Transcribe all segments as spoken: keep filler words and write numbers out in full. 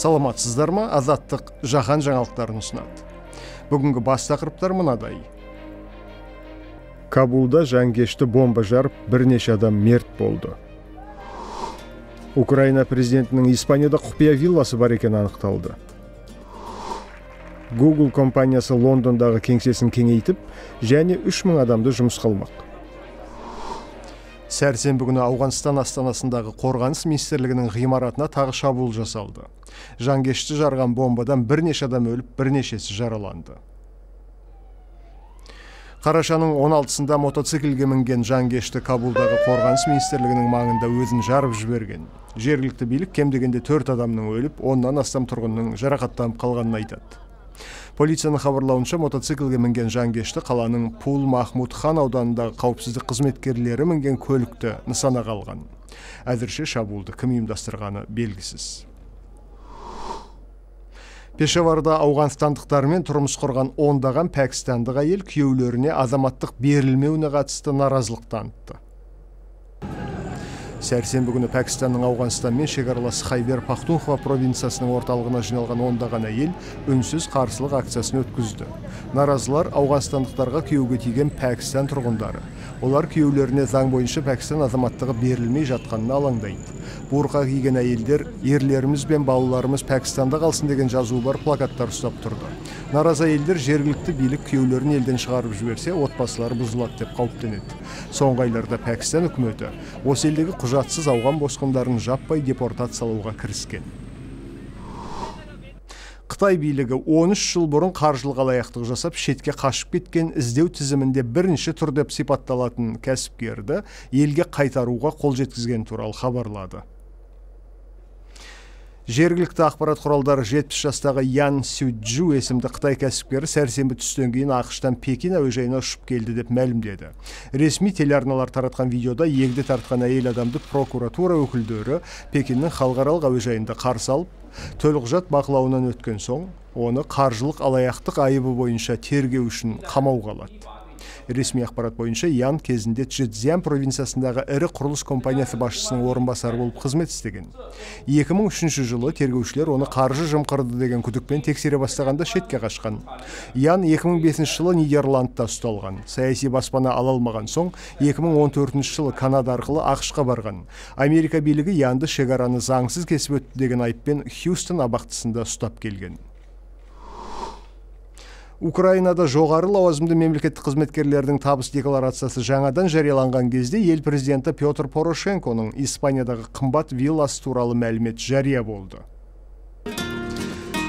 Саламатсыздармы, азаттық жаһан жаңалықтарын ұсынады. Бүгінгі бас тақырыптар мынадай. Кабулда жаңгешті бомба жарып, бірнеше адам мерт болды. Украина президентінің İspaniyada құпия вилласы бар екен анықталды. Google компаниясы Лондондағы кеңсесін кеңейтіп, және үш мың адамды жұмысқа алмақ. Сәрсенбі күні Ауғанстан астанасындағы қорғаныс министрлігінің ғимаратына тағы шабуыл жасалды. Жанкешті жарған бомбадан бірнеше адам өліп, бірнешесі жараланды. Қарашаның он алтысында мотоциклге мінген жанкешті Кабулдағы қорғаныс министрлігінің маңында өзін жарып жіберген. Жергілікті билік кем дегенде төрт адамның өліп, оннан астам тұрғынның жарақаттанып қалғанын айтады. Полицияның хабарлауынша мотоциклге мінген жанкешті қаланың Пул Махмуд Хан ауданындағы қауіпсіздік қызметкерлері мінген көлікті нысанаға алған. Әзірше шабуылды кім ұйымдастырғаны белгісіз. Пешаварда ауғанстандықтармен тұрмыс құрған ондаған пәкістандық әйел күйеулеріне азаматтық берілмеуіне қатысты наразылық танытты. Сәрсенбі күні Пәкістанның Ауғанстанмен шекараласы Хайбер Пәктунхва провинциясының орталығына жиналған ондаған әйел үнсіз қарсылық акциясын өткізді. Наразылар ауғанстандықтарға күйеуге тиген Пәкістан тұрғындары. Олар күйеулеріне заң бойынша Пәкістан азаматтығы берілмей жатқанына алаңдайды. Бурқа киген әйелдер ерлеріміз бен балаларымыз Пәкістанда қалсын деген жазуы бар плакаттар ұстап тұрды. Наразы әйелдер жергілікті билік күйеулерін елден шығарып жіберсе, отбасылары бұзылады деп қауіптенеді. Соңғы айларда Пәкістан үкіметі осы елдегі құжатсыз ауған босқындарын жаппай депортациялауға кіріскен. Қытай билігі он үш жыл бұрын қаржылық алаяқтық жасап, шетке қашып кеткен іздеу тізімінде бірінші түр деп сипатталатын кәсіпкерді елге қайтаруға қол жеткізген туралы хабарлады. Жергілікті ақпарат құралдары жетпіс жастағы Ян Суджу есімді Қытай кәсіпкері сәрсенбі түстен кейін ақштан Пекин әуежайына ұшып келді деп мәлімдеді. Ресми телеарналар таратқан видеода егде тартқан әйел адамды прокуратура өкілдері Пекиннің халықаралық әуежайында қарсы алып, төлқұжат бақылауынан өткен соң, оны қаржылық алаяқтық айыбы бойынша тергеу үшін қамауға алды. Ресми ақпарат бойынша Ян кезінде Чэтцyan провинциясындағы ірі құрылыс компаниясы басшысының орынбасары болып қызмет істеген. екі мың үшінші жылы тергеушілер оны қаржы жымқырды деген күдікпен тексере бастағанда шетке қашқан. Ян екі мың бесінші жылы Нидерландта ұсталған. Саяси баспана ала алмаған соң екі мың он төртінші жылы Канада арқылы ақшқа барған. Америка билігі Янды шекараны заңсыз кесіп өтті деген айыппен Хусton абақтысында ұстап келген. Украинада жоғары лауазымды мемлекеттік қызметкерлердің табыс декларациясы жаңадан жарияланған кезде ел президенті Петр Порошенконың İspanиядағы қымбат вилласы туралы мәлімет жария болды.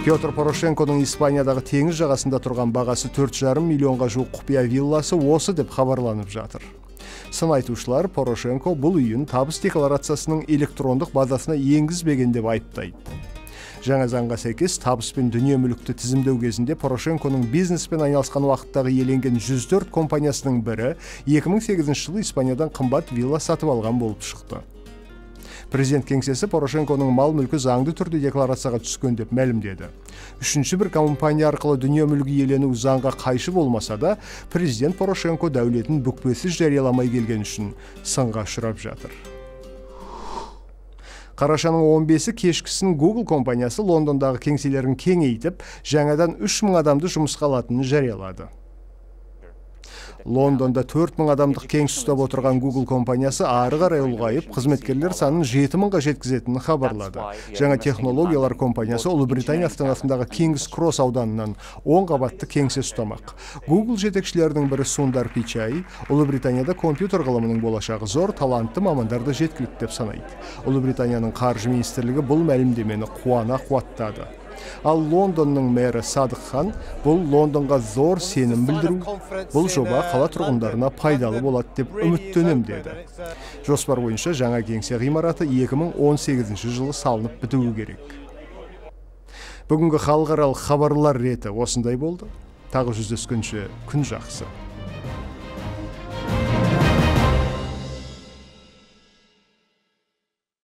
Петр Порошенконың İspanиядағы теңіз жағасында тұрған бағасы төрт жарым миллионға жуық құпия вилласы осы деп хабарланып жатыр. Сын айтушылар Порошенко бұл үйін табыс декларациясының электрондық базасына енгізбеген деп айыптайды. Жаңа заңға сәйкес, табыс пен дүние мүлікті тізімдеу кезінде Порошенконың бизнеспен айналысқан уақыттағы еленген жүз төрт компаниясының бірі екі мың сегізінші жылы İspaniyaдан қымбат вилла сатып алған болып шықты. Президент кеңсесі Порошенконың мал мүлкі заңды түрде декларацияға түскен деп мәлімдеді. Үшінші бір компания арқылы дүние мүлігі иелену заңға қайшы болмаса да, президент Порошенко дәулетін бүкпесіз жарияламай келген үшін сынға ұшырап жатыр. Қарашаның он бесі кешкісін Google компаниясы Лондондағы кеңселерін кеңейтіп, жаңадан үш мың адамды жұмысқа алатынын жариялады. Лондонда төрт мың адамдық кеңс ұстап отырған Google компаниясы ары қарай ұлғайып, қызметкерлер санын жеті мыңға жеткізетінін хабарлады. Жаңа технологиялар компаниясы Ұлыбритания астанасындағы Kings Cross ауданынан он қабатты кеңсе ұстамақ. Google жетекшілерінің бірі Сундар Пичай, Ұлыбританияда компьютер ғылымының болашағы зор талантты мамандарды жеткілікті деп санайды. Ұлыбританияның қаржы министрлігі бұл мәлімдемені қуана қуаттады. Ал Лондонның мэрі Садық Хан бұл Лондонға зор сенім білдіру, бұл жоба қала тұрғындарына пайдалы болады деп үміттенем деді. Жоспар бойынша жаңа кеңсе ғимараты екі мың он сегізінші жылы салынып бітуі керек. Бүгінгі халықаралық хабарлар реті осындай болды. Тағы жүздескенше күн жақсы.